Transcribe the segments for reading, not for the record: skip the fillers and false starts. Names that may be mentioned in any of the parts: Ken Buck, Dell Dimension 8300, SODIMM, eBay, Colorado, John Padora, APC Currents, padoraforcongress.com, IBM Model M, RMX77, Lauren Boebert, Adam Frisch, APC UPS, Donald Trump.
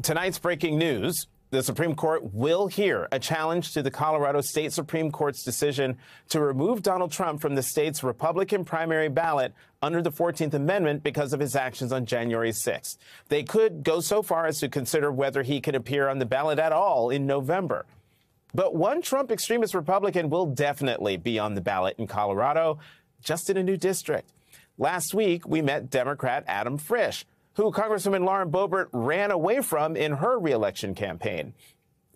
Tonight's breaking news, the Supreme Court will hear a challenge to the Colorado State Supreme Court's decision to remove Donald Trump from the state's Republican primary ballot under the 14th Amendment because of his actions on January 6th. They could go so far as to consider whether he could appear on the ballot at all in November. But one Trump extremist Republican will definitely be on the ballot in Colorado, just in a new district. Last week, we met Democrat Adam Frisch, who Congresswoman Lauren Boebert ran away from in her reelection campaign.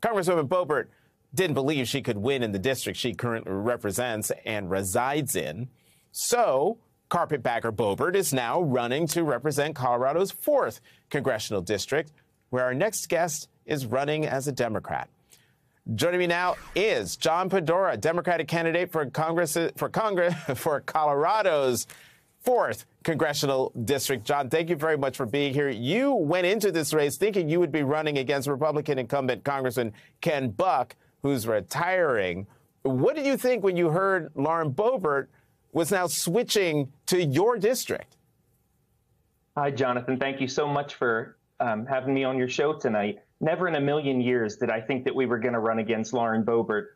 Congresswoman Boebert didn't believe she could win in the district she currently represents and resides in. So, carpetbagger Boebert is now running to represent Colorado's 4th congressional district, where our next guest is running as a Democrat. Joining me now is John Padora, Democratic candidate for Colorado's 4th congressional district. John, thank you very much for being here. You went into this race thinking you would be running against Republican incumbent Congressman Ken Buck, who's retiring. What did you think when you heard Lauren Boebert was now switching to your district? Hi, Jonathan. Thank you so much for having me on your show tonight. Never in a million years did I think that we were going to run against Lauren Boebert.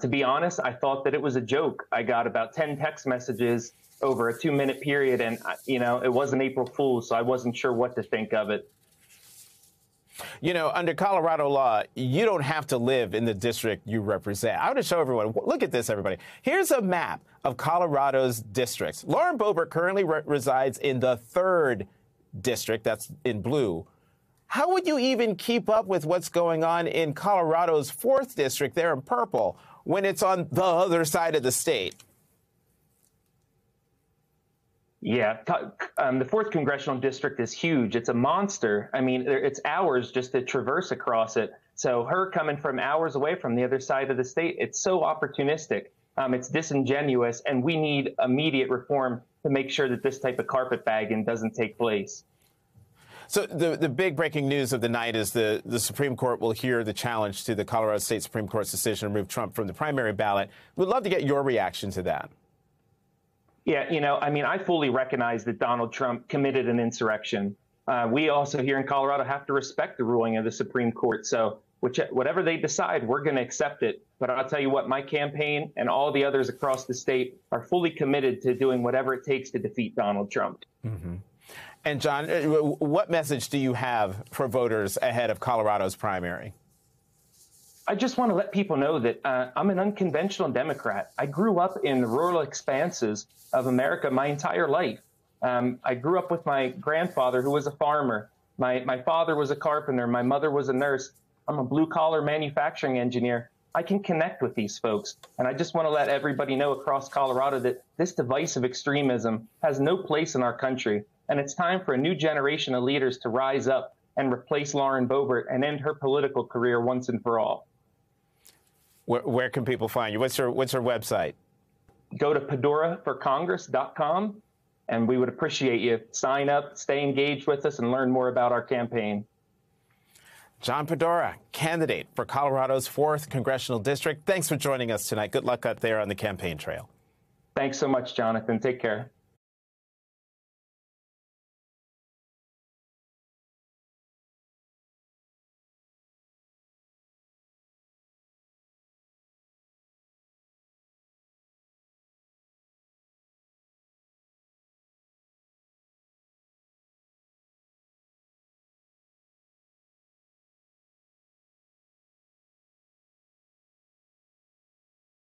To be honest, I thought that it was a joke. I got about 10 text messages over a 2-minute period, and, you know, it wasn't April Fool's, so I wasn't sure what to think of it. You know, under Colorado law, you don't have to live in the district you represent. I want to show everyone. Look at this, everybody. Here's a map of Colorado's districts. Lauren Boebert currently resides in the 3rd district, that's in blue. How would you even keep up with what's going on in Colorado's 4th district, there in purple, when it's on the other side of the state? Yeah, the 4th congressional district is huge. It's a monster. I mean, it's hours just to traverse across it. So her coming from hours away from the other side of the state, it's so opportunistic. It's disingenuous, and we need immediate reform to make sure that this type of carpetbagging doesn't take place. So the big breaking news of the night is the Supreme Court will hear the challenge to the Colorado State Supreme Court's decision to remove Trump from the primary ballot. We'd love to get your reaction to that. Yeah, you know, I mean, I fully recognize that Donald Trump committed an insurrection. We also here in Colorado have to respect the ruling of the Supreme Court. So whatever they decide, we're going to accept it. But I'll tell you what, my campaign and all the others across the state are fully committed to doing whatever it takes to defeat Donald Trump. Mm-hmm. And, John, what message do you have for voters ahead of Colorado's primary? I just want to let people know that I'm an unconventional Democrat. I grew up in the rural expanses of America my entire life. I grew up with my grandfather, who was a farmer. My father was a carpenter. My mother was a nurse. I'm a blue-collar manufacturing engineer. I can connect with these folks. And I just want to let everybody know across Colorado that this divisive extremism has no place in our country. And it's time for a new generation of leaders to rise up and replace Lauren Boebert and end her political career once and for all. Where can people find you? What's your website? Go to padoraforcongress.com, and we would appreciate you. Sign up, stay engaged with us, and learn more about our campaign. John Padora, candidate for Colorado's 4th congressional district. Thanks for joining us tonight. Good luck up there on the campaign trail. Thanks so much, Jonathan. Take care.